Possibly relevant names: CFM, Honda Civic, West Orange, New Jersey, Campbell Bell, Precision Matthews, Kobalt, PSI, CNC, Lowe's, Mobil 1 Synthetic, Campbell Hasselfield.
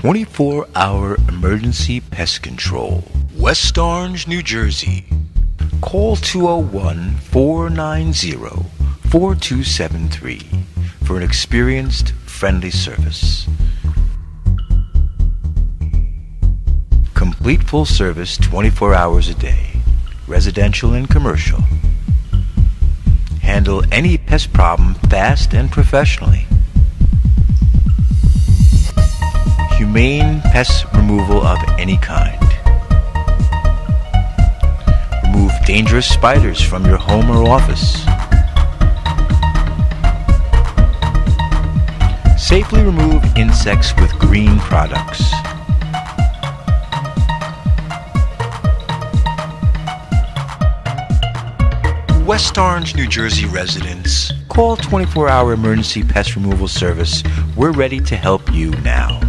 24-hour emergency pest control. West Orange, New Jersey. Call 201-490-4273 for an experienced, friendly service. Complete full service 24 hours a day, residential and commercial. Handle any pest problem fast and professionally. Humane pest removal of any kind. Remove dangerous spiders from your home or office. Safely remove insects with green products. West Orange, New Jersey residents, call 24-hour emergency pest removal service. We're ready to help you now.